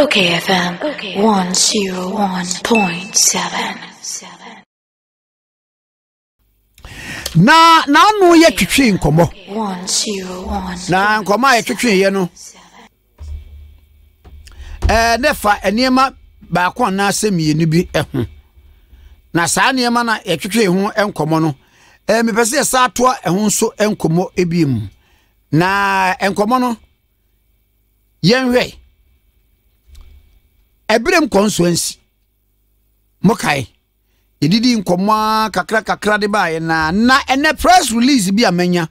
Okay FM 101.7. Na no ye twetwe nkomo. 101. Na nkoma ye twetwe ye no. Nefa enema ba ko na asemi ni bi ehu. Na saa enema na ye twetwe hu enkomo no. Me pese ye saa to ehu so enkomo ebim. Na enkomo no yenwe Abraham Consuency mokai yedidi nkoma kakra de ba na ene press release bi amenya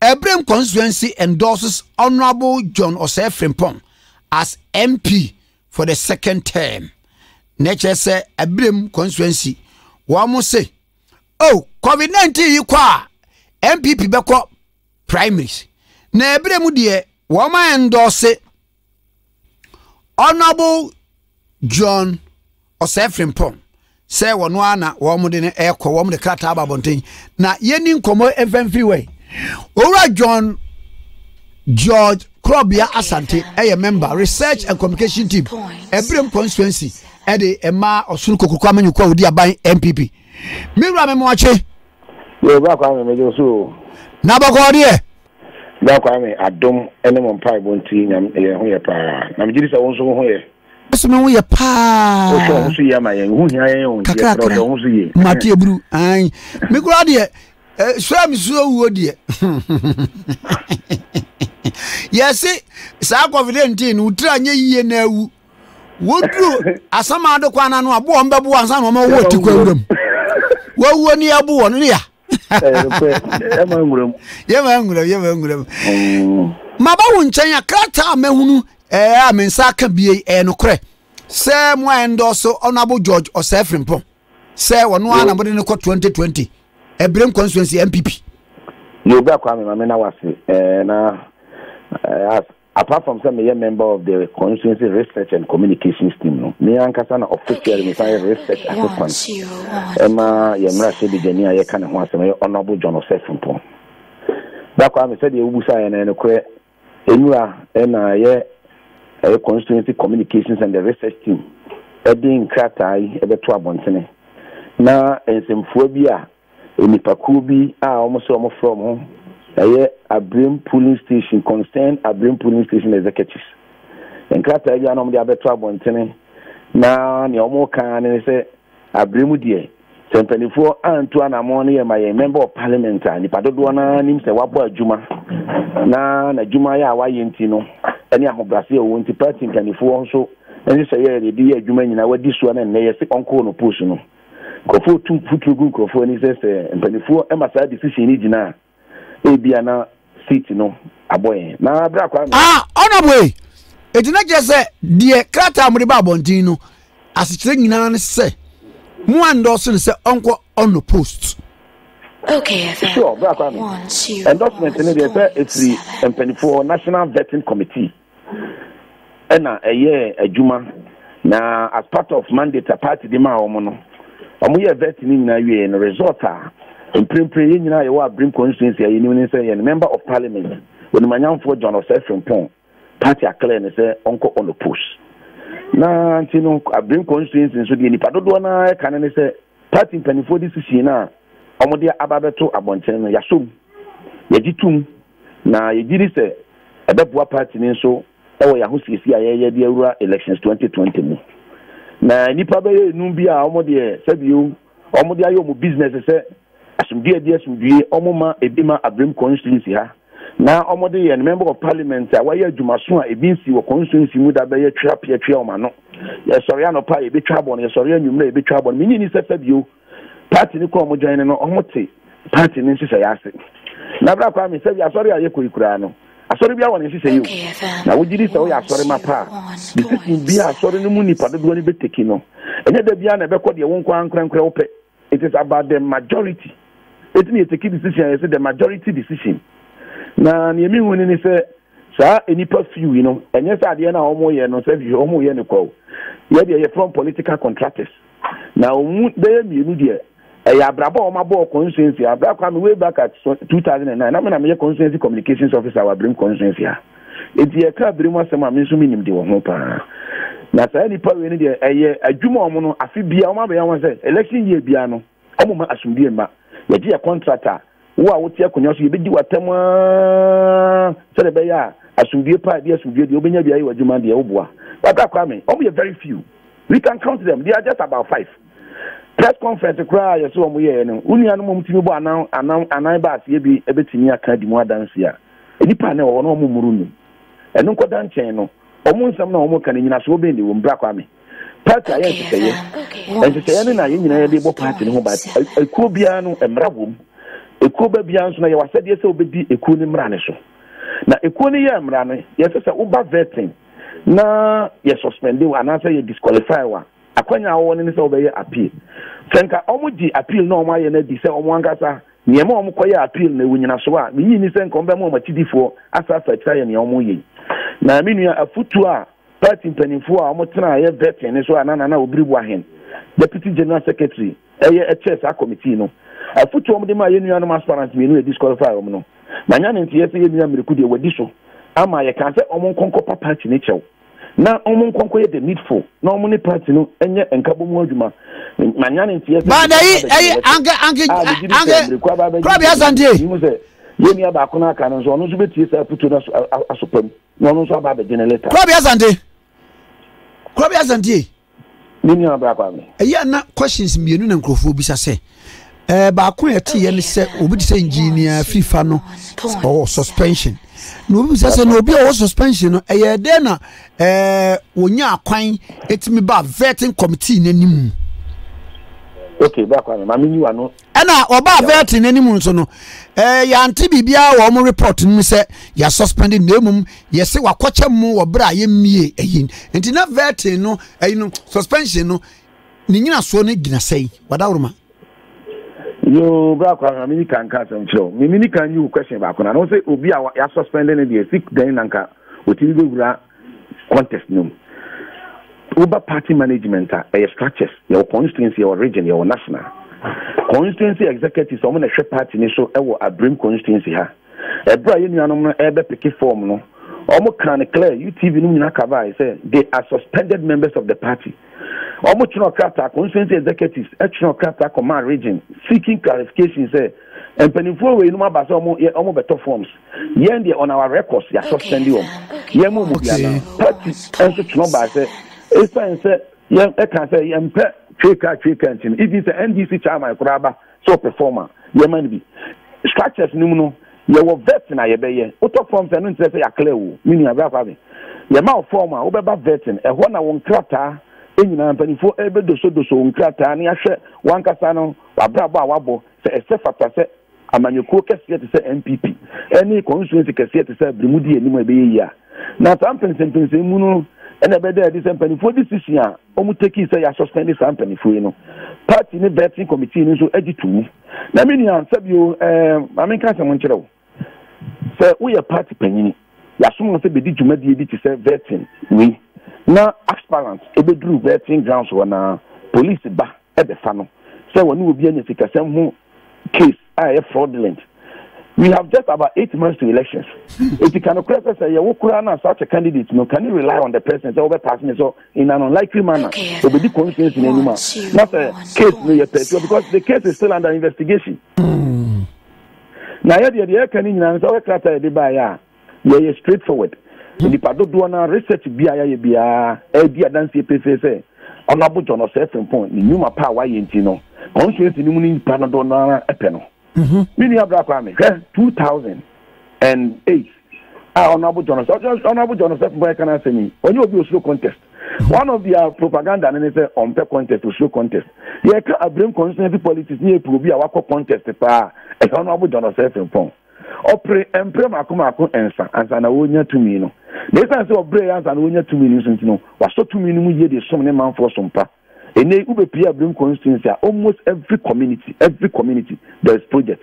Abraham Consuency endorses Honorable John Osei Frimpong as MP for the second term. Nature say Abraham Consuency wa mo say oh COVID-19 yi kwa MPP beko primaries na Abraham de wa ma endorse Honorable John Osei Frimpong say wonu ana wo mu de ne ekọ wo mu de krata ababonten na yeni nkomo FM freeway Owura John George Krobia Asante a member research and communication team Abraham Consuency ede ema osuru kokokwa manyukwa odi aban MPP miwra memwache we ba kwa me josu na bakọ de Kwame Adom enemon pai bonti nyam ye ho ye pa na mjiri sa wonso ho ye so me ho ye pa o so ye ma ye ho hia ye on ye pro do ho so ye mate bru an me kura de sura mi so wo de yesi sa COVID-19 utra nya yiye na wu wodru asama ado kwana no abo mba bo ansa no ma wo tikwa wuram wo wo ni abo wo ne ya Maba wunchenya krata mehunu amensa ka bie nokre se mo endorse Honorable George Osei Frimpong se wono ana mode ne ko 2020 Abraham Consuency MPP you be kwa me ma me na wase na apart from some a member of the Consuency Research and Communications team, no. Me ankasa na official Mr. Research Assistant. Emma Yemra Sebijenia ye kana ho asem Honorable John Osei Frimpong. That kwa me said e ubusa ye na no kure enura na ye Consuency Communications and the Research team. E din kratai e beto abontene. Na ensemfuo bi a enipaku bi a omo so omo from ho. Abraham polling station concerned Abraham polling station executives. And Clatter, you know, they are better one tenant. Now, you more can and say Abraham dear. 74 and 2 and a morning, and my member of parliament. And if I don't want him, say what boy Juma. Now, Juma, ya why you know, and you have Brazil won't be parting 24 also. And you say, yeah, the dear Juma, you know, this one and they are sick on corner portion. Crawford 2 foot Crawford, and he says, and 24 and my side decision is now. Ebiana city no aboye na abra kwa honorable e dina je se de krata amri ba bontin no asichire nyina ne se mu endorse ne se onko on the post okay sure bra kwa endorsement ne de se etri M24 National Vetting Committee ena eye adwuma na as part of mandate party de ma omo no omo ye vetting nyina wie no result a in Primpre, you know, you are Brim Constituency, you say, and member of parliament. When my young for John Osei Frimpong, party are clear and say, Uncle on the post. Now, you know, I bring constituency, so the Padodona can say, party in Penny for this is now, Omodia Ababeto Abonten, Yasum, Yajitum. Now, you did say, a Babua party in so, oh, Yahusi, Yadira elections 2020. Now, Nipabe, Numbia, Omodia, said you, Omodia, your business, said. Dear, yes, we Omoma, Ebima, Abraham Consuency. Now, Omode and member of parliament, why you Jumasuna, Ebinsi, or Consuency would have a trap here, Triomano. Yes, Soriano Pai, a bit trouble, yes, Sorian, you may be trouble. Meaning, he said, you party Nicomojan and Omote, party Nancy Sayasi. Nabra Kwame said, I'm sorry, I could crano. I saw the one, and she said, now we did it, I saw my pa. This is be a sorry, no money, but the one bit taking on. And yet, the Biana Becco, the one crank, it is about the majority. It means a key decision. I said the majority decision. Now, you mean when you say, sir, any perfume, you know, and yes, I didn't know more and not have you homo and call. Yeah, they are from political contractors. Now, there you dear. I have Brabo, my boy, Consuency. I come way back at 2009. I'm a Consuency communications officer, I bring Consuency. It's a car, I'm assuming they won't pa. Now, any part of India, a Jumono, a Fibiama, election year piano, Omoma Asumbiama, the dear contractor, who are what you can also be do a Tama Celebea, Asumbi, yes, we do Obina, the Juman, the Obua. But that coming, only a very few. We can count them, they are just about 5. Press conference to cry or so we are no only animal to now and I bass ye be a bit in your kind more dance here. Any panel or no murunu. And uncle Dan channel. Almost some no more can in a so be in the room black army. Party I say, and to say, and I in a debo party in Hobat, a cobiano and brabum, a coba bians, and I was said yes, obedi a coonim ranisho. Now a conium rani, yes, a uba vetting. Now, yes, suspended and answer you disqualify one. Akwanya won in obey appeal. Franka omudi appeal no my energy say omwankasa ne ma omkoya appeal na wunyina so a nyi ni sen kombe mo matidifo asafa try ne omoyi. Na me nua afutu a party mpanimfo a omotena ye vetin ne so anana na obribu ahen. Deputy General Secretary eye a chess a committee no. Afutu omde ma ye nua no transparent me no disqualify om no. Na nya ne ntie ye nua miriku de wadi so ama ye kan se omonkonkopa party ne chew. Now, Omon conquered the needful, no money partino, and yet and Cabo Mojuma. Manan and Tia, but I no, Mrs. No be all suspension. A year dinner, when you are crying, it's me about vetting committee any okay, back on. I mean, you are not. And I about vetting any moon, so no. Yantibia or more reporting, Mr. You are suspended no you say, what quacha more bra, ye me again. And in a vetting, no, a no suspension, no. Nina Sonic didn't say, what our you black family can cancel show. Mimi can you question back on I don't say Obi our suspending the sick then anka with contest no. Uber party management structures, your constituency, your region, your national. Constituency executives someone a party so a brim constituency ha. A Brian Ebe picky form no. Omo can declare UTV no cover say they are suspended members of the party. Almost no character, constituency executives, actual character command region, seeking clarification, say, and peniful way no more basso almost better forms. Yendi on our records, ya suspendium. Yemu, party, and such no by say, if I say, young Ekanse, young pet, trick, if it's an NDC chairman, grabber, so performer, Yemen structures, numinal, you were vetting, I obey, auto forms and say, a clear, meaning a rapper. Your mouth former, Oberba vetting, a one hour crater. For every doso and cratania share one casano, a braba wabo, a sefata, a manuco cassier to say MPP. Any constituency cassier to say Brimudi and Numebeia. Now, something sentence in Muno and a better disempany for this year. Omuteki say I suspended something for you. Party in the betting committee is so editing. Now, many answer you, I mean, Catherine Montero. Sir, we are party penny. Yasum said we did to mediate to say vetting. We. Now, aspirants, a bit drew vetting grounds when police back at the funnel. So, when you will be in the case, I am fraudulent. We have just about 8 months to elections. If you cannot say, you will such a candidate, no, can you rely on the presence of a person so in an unlikely manner? Okay, will be the conscience in anymore. Not a case, no, your because the case is still under investigation. Now, the air can in an hour clatter, they buy, yeah, straightforward. Nipa dodo na research biaya ye bia e bia dance e pefefe Honorable John Osei Frimpong ni nyuma pa wa ye ntino constituency ni mu ni nipa dodo na epe no mini abra kwa me 2008 Honorable John Osei Frimpong can answer me onye obi oslo contest one of their propaganda na say on pe contest oslo contest ye ka abram constituency politics ni e pro bia wakọ contest pa e Honorable John Osei Frimpong opre empremakumako ensa ansa na wonya tumi no they say say obre ansa na wonya tumi ni sunti no waso tumi ni mu ye de som ne manfo sompa ene ube pia brim constituency almost every community there is project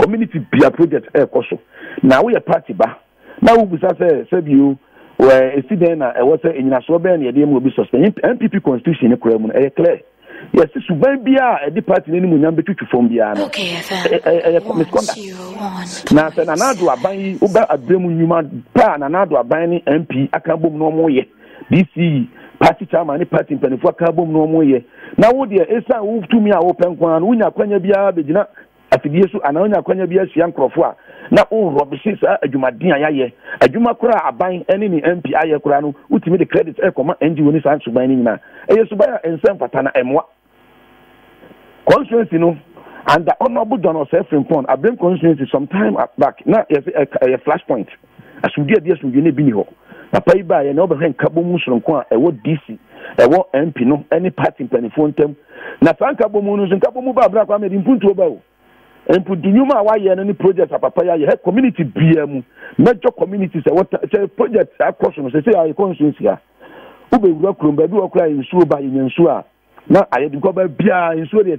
community bia project e koso na we party ba na we busa say say biu we e si den na e wo say enyina so be na ye dem obi suspend MPP constitution e kura mu no e clear Yes, Subambia, a department in Munambi to form the army. Okay, FM. Now, Sananadu are buying Uber Abdemu Numan, Pan, Anadu are buying MP, Akabum no more yet. DC, Party Chamani Party in Penifua, Kabum no more yet. Now, would the Esa move to me open one, Wina Quenya Bia, Bidina, Afidisu, and Anna Quenya Bia, Sian Crofua. Now, all Robinson, a Jumadina, a Jumakura are buying enemy MP Ayakurano, which made the credits air command and you in his answer by Nina. A Subaya and San Patana and what? Consuency, no, and the Honorable John Osei Frimpong, Abraham Consuency some time back, now a flashpoint. As we get this, we need Biniho. A pay by an overhang Kabomus from Kwa, a word DC, a word MP, no, any party in Penifontem. Nathan Kabomunus and Kabomuba Black Ahmed in Puntuba. And put the Numa Hawaii and any projects of Papaya, you have community BM, major communities, and what projects are questions, they say are Consuency. Ube Rockroom, Babu Okra in Suba in Sua. Now I had to go by Bia in Sweden,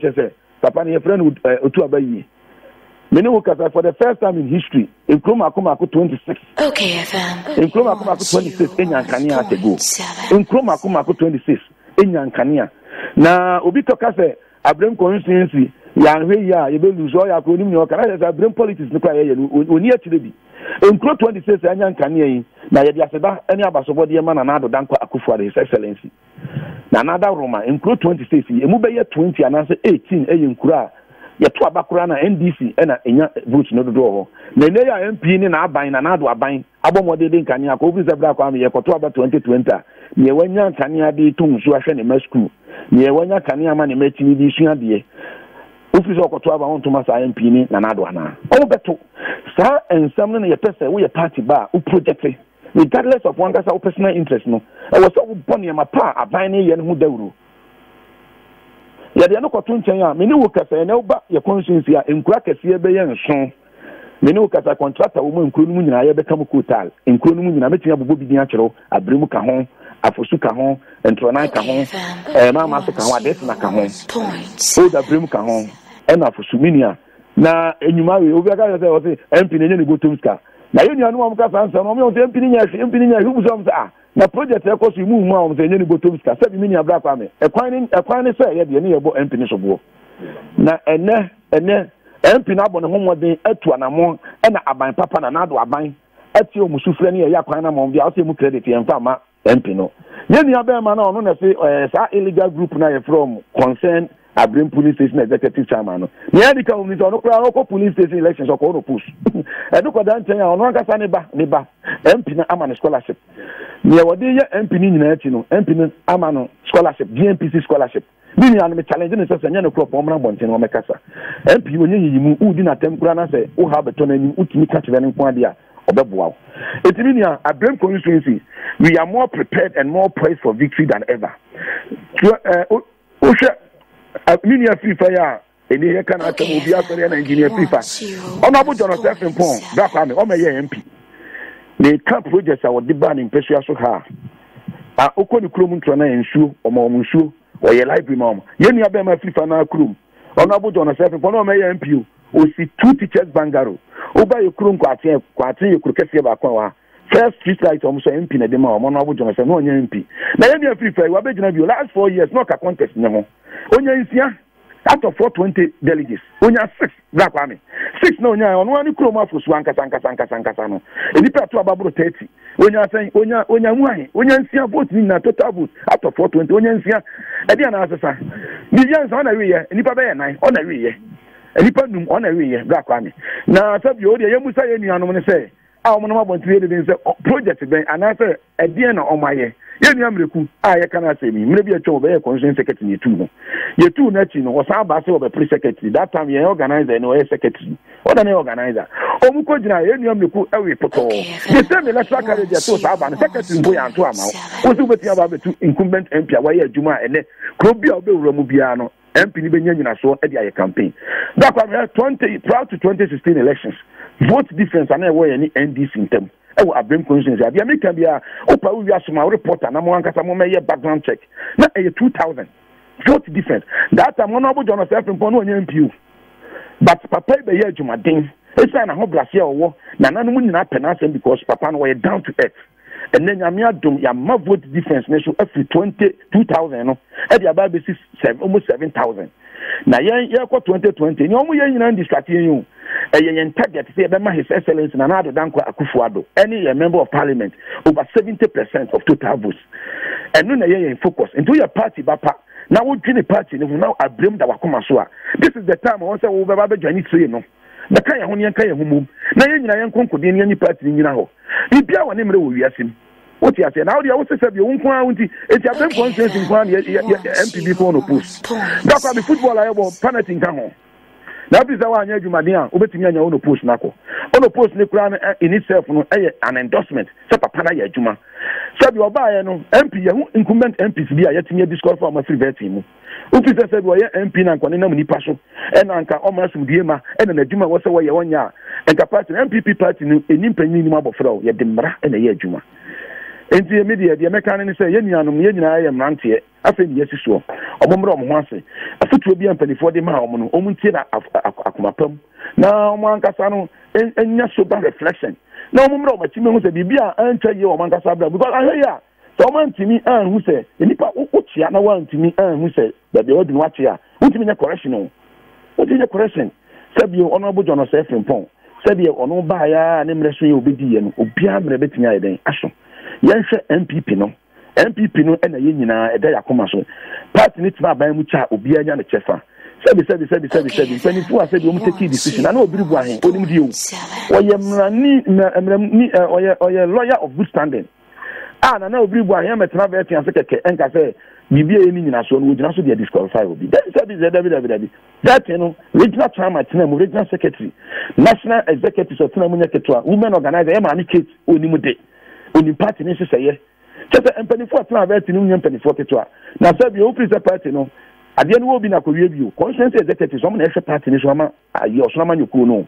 Papa and your friend would Utuabayi. Many workers are for the first time in history in Kroma Kumako 26. Okay, FM. In Kroma Kumako 26, in Yankania to go. In Kroma Kumako 26, in Yankania. Now, Obito Cafe, I bring Consuency, Yanwea, you will lose all your acronym, your canal, I bring politics, we near to the be. In Kro 26, and Yankania, Nayasaba, any of us over the man and other Danko Akufa, His Excellency. Another Roma, in Kro 26, you move year 20 and answer 18, in Kura, your two Abakurana, NDC, and a Bush no door. The Naya MP in Abine and Adu Abine, Abomodi in Kanya, Kovis Black Army, Yakotoba 2020, Yewanya Kanya de Tum, Suashan in Mesku, Yewanya Kanya man in Metin, the Sunday, Ufis or Kotoba on Thomas IMP and Aduana. Oh, Beto, sir, and summoning a person, we a party bar, who projected. Regardless of one that's our personal interest, no. I was so born in my pa, a binary and Muderu. Yadiano Cotunchaya, Minukas, and Elba, your conscience here, in Crackers, Yabay and Son. Minukas, a contractor woman, Kunumun, and I become Kutal, in Kunumun, and I met you at Bubi Diachero, at Brimu Cajon, at Fosu Cajon, and Tronai Cajon, and Mamma Cajon, Desna Cajon, so that Brimu Cajon, and Afosumina. Now, and you marry over the empty and go to Ska. Na yoni anu amukasa ansa na omo nte mpinya hubuzo msa na project ekosu imu mu amze nyeni botomska sabi mini abra kwa me ekwan ni se ye de ne yebo mpini sobo na ene mpini abo ne homode atu anamo na aban papa na nado aban ati o musufre ne ye akwan na mo bia o se mu credit ye mfa ma mpino nyeni abema na ono na se sa illegal group na ye from concern Abrim police station executive chairman. The other companies are not police station elections or corner push. And look at that, and on Neba, Empina Amano scholarship. Near what they are Empinin, Empinin Amano scholarship, GMPC scholarship. Meaning, I'm challenging the Sassanian crop on Bontin or Macassa. MP, when you who didn't attempt Grana say, who have a ton and Utimicat and Quandia or Babuao. It means Abrim Consuency, we are more prepared and more poised for victory than ever. Minia FIFA, and here can I tell you, an engineer FIFA. Honorable John Osei Frimpong, Black Army, or my MP. They can't project our debate in Pesha Soha. I Okon Krumun Trana and Shu, or Mamushu, or your library, Mom. Yenny Abema FIFA now, Krum. Honorable John Osei Frimpong, or my MP, who see two teachers Bangaro. Oba your Krum Quatri, you could catch Bakwa. First street light almost MP na demo Honorable John Osei no MP. Na yenny FIFA, you have been last 4 years, not a contest no. Onya Isia, out of 420 delegates, Onya 6, Black Army. 6 no Onya, on one Kroma for Swankasano. And you pay to about 30. Onya saying, Onya Mwai, Onya Isia vote in a total vote, out of 420, Onya Isia, and the answer. Millions on a year, and you pay 9, on a year. And you pay on a year, Black Army. Now, sub you, the Yamusa, and you want to say, I want to create a project, and I say, at the end of my year. Yamriku, I cannot say me. Maybe a job, a conscience secretary, too. You two netting or some bass over pre secretary. That time, you organize an OA secretary or an organizer. Omukojina, Yamriku, every photo. They tell me, let's talk about the secretary boy and 2 hours. What's over the other two incumbent MP, Waya Juma, and Krobia Romubiano, MP Benyan, so at the campaign. That's why we have 20 proud to 2016 elections. Vote difference and I wear any NDC in them. I will have been conscious. The American be a Opa reporter, and I'm one background check. Not a 2000. Vote different. That I'm Honorable John Osei Frimpong MP. But Papa be here to my ding. It's not a whole glacier or war. Nana wouldn't happen because Papa were down to earth. and then Yamiadum Yama vote difference nation every 22,000 at the Abbey 6 7 almost 7,000. Now yeah 2020 you only distracting you. And target say His Excellency and Nana Addo Dankwa Akufo-Addo, any member of parliament, over 70% of total votes. And no in focus into your party bapa. Now we join the party now I blame that Wakumasua. This is the time I want to say we will join it so you know. The Kaya Honian Kaya Humum. Now you conquer the any party in Yinaho. If you are named we ask him. What you are saying, now you also said you won't want it. It's a conference in one MPB phone post. That's why the football I will panic in Kamo. Now this is our new Madia, Ubetinia on post Nako. On the post Nikran in itself an endorsement. Sapana Yajuma. Said you buy an MP, incumbent MPs be yet in your discord for my free vetting. Upisa said, well, MP and Conina Munipaso, and Anka Omas Udima, and an Ajuma was away 1 year, and Capacity MPP party in Impenima Bofro, Yadimra and a Yajuma. And the media, the American say, Yenyan, I am ranked here. I think yes, so. A woman of Wansi, a foot will be on 24 miles, Omuntina Akumapum. Now, Mancasano, and yes, so bad reflection. No woman of Timon who said, Bibia, and tell you, Mancasabra, because I hear someone to me and who said, Nipa Uchiana, no one to me and who said, but the old Watchia, who to me a correction. What is your correction? Said you, Honorable John Osei Frimpong, said you, Ono Baya, and Emressi Obedian, Obiam Rebetina, Ashon. Yansha MPP no and a Yenina, a Dayacomaso. Part in it by Mucha, Obiana Chefa. Said, 24, I said, you won't take decision. I know Brubain, only you. Or your lawyer of good standing. And I know Brubain, a traveler, and I say, maybe a meaning as one would not be a disqualified. That is the David. That, you know, regional time at Tinam, regional secretary, national executives of Tinamunia Ketua, women organizer, Emani Kate, Unimude. Oni party ni se seye chese empanifo atena ba tinu empanifo ketua na se bi oppressor party no ade no obi na kowie bi o conscience executive so na ehwe party ni so ama ayi osonama nyoku no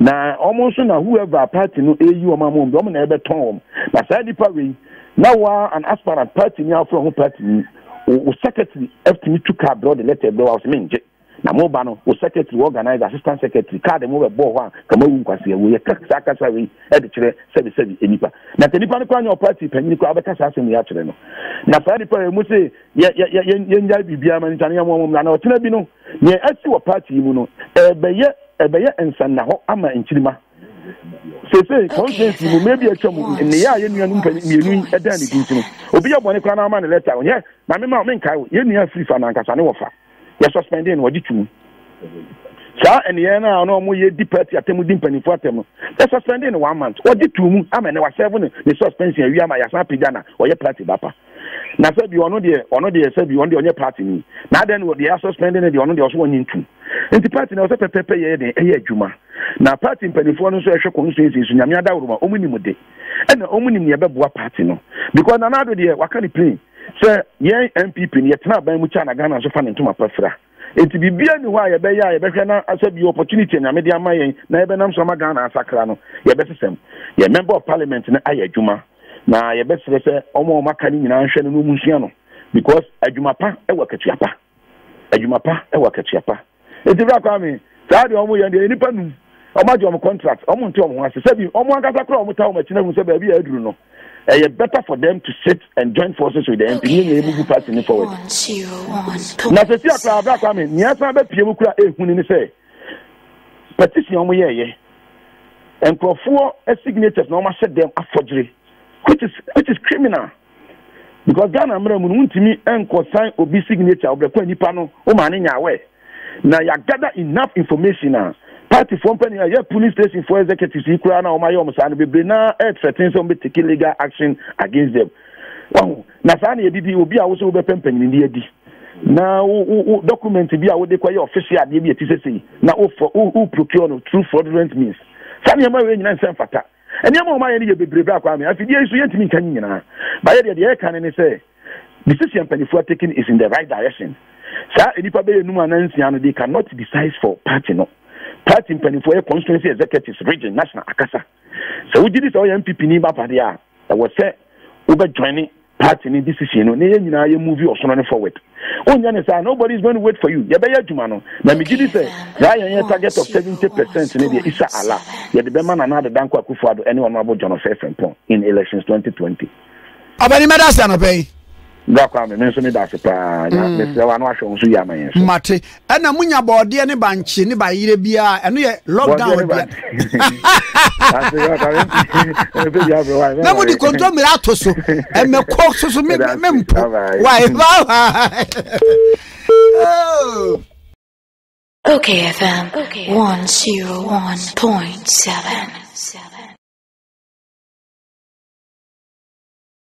na omo so na whoever party no eyi o ma mo bi omo na ebe ton o na sa di pawe na wa an aspirant party ni afro ho party ni o secretary ftimi tuka abroad letter blow out menje na mo ba no o secretary organize assistant secretary card mo be bo ho an kama wu kwase ewo ye kasa kasa we e de kire sebi enipa na tenipa no kwa nyo party panyin kwa abekasa asem ya kire no na fa nipa e mu se ye nya bibia ma ntane ya mo na o tena bi no ye ati wo party mu no e be ye ensan na ho ama nkirima se conscience mu maybe e twamu ne ya ye nuanu mienu e da ne dinti no obi ya bone kwa na ama ne letter o ye ma me ma o me nkai wo ye nua free fa na nkasa ne wo fa ya suspending wadi tu sa eniye na ono mo ye deputy atemu dimpanifo atemu ya suspending 1 month wadi tu mu amene wa serve ne suspension wi ama ya san pidana oye party bapa na se bi ono de se bi onde onye party ni na den wo de suspending ne de ono de oso woni ntu enti party na oso pepepe ye de eye adwuma na party mpanifo no so ehwe consensus nsu nyame ada woruma omunimu de ena omunimu ye beboa party no because na ado de waka ni plain say yen MPP ni yetena ban mu cha na Ghana so fa ne ntoma pafra enti bibia ni ho a ye be ya ye be hwe na asa bi opportunity na me de ama yen na ye be nam so ma Ghana asakra no ye be sesem ye member of parliament na aye adwuma na ye be sese omo maka ni nyina hwe no munsia no because adwuma pa e wa ketua pa enti bra kwa me saade omo ye de nipa nu omo je omo contract omo nti omo ase se bi omo akasa kra omo ta omo kina hu se ba bi aduru no it's better for them to sit and join forces with the MP and move party forward. Now, the thing I have come in, yes, I bet people could have been say, petition we are and for 4 signatures, no one set them up forgery, which is criminal. Because Ghana Muramun to me and consign or be signature of the Quenipano, O Maninia way. Now, you gather enough information now. Party from Penny, I police station for executives, Ukraine or my own son, will be now at 13 some taking legal action against them. Wow, Nasani will be also over Pempen in the AD. Now, document to be our decoy official at the TCC. Now, who procure no true fraudulent means. Sanya Marian and Sanfata. And Yamamaya will be brave. I mean, I feel you yet in Kenya. By the air can and say, decision Penny for taking is in the right direction. Sir, Edipa Bay Numan and they cannot decide for party. No. Party in Pennyfoyer constituency executives region national akasa. So we did this all MPP Niba Padia that was said over joining party in this issue, you move your son forward. Nobody's going to wait for you. Jumano. Let me give you say, target of 70% in India is Allah. Yet the Beman and other Danko Akufo-Addo and Honorable John Osei Frimpong in elections 2020. Abani Madasana pay. Dakwa mention it as a plan. Mate, and Munya body and a bunch in by Irebia and lockdown. Nobody control me out so and the cox to me. Why? Okay, FM 101.7.